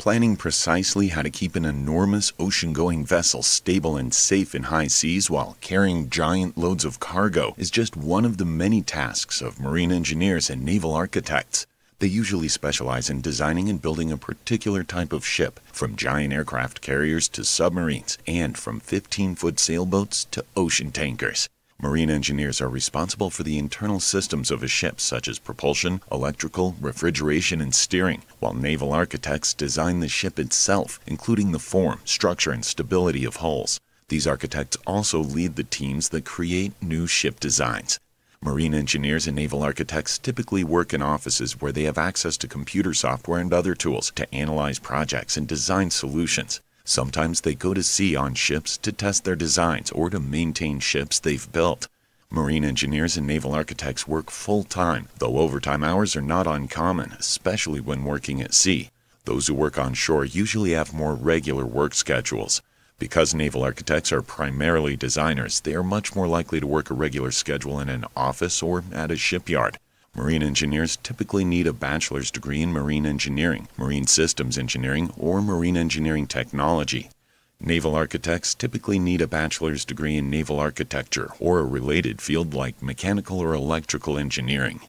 Planning precisely how to keep an enormous ocean-going vessel stable and safe in high seas while carrying giant loads of cargo is just one of the many tasks of marine engineers and naval architects. They usually specialize in designing and building a particular type of ship, from giant aircraft carriers to submarines, and from 15-foot sailboats to ocean tankers. Marine engineers are responsible for the internal systems of a ship, such as propulsion, electrical, refrigeration, and steering, while naval architects design the ship itself, including the form, structure, and stability of hulls. These architects also lead the teams that create new ship designs. Marine engineers and naval architects typically work in offices where they have access to computer software and other tools to analyze projects and design solutions. Sometimes they go to sea on ships to test their designs or to maintain ships they've built. Marine engineers and naval architects work full-time, though overtime hours are not uncommon, especially when working at sea. Those who work on shore usually have more regular work schedules. Because naval architects are primarily designers, they are much more likely to work a regular schedule in an office or at a shipyard. Marine engineers typically need a bachelor's degree in marine engineering, marine systems engineering, or marine engineering technology. Naval architects typically need a bachelor's degree in naval architecture or a related field like mechanical or electrical engineering.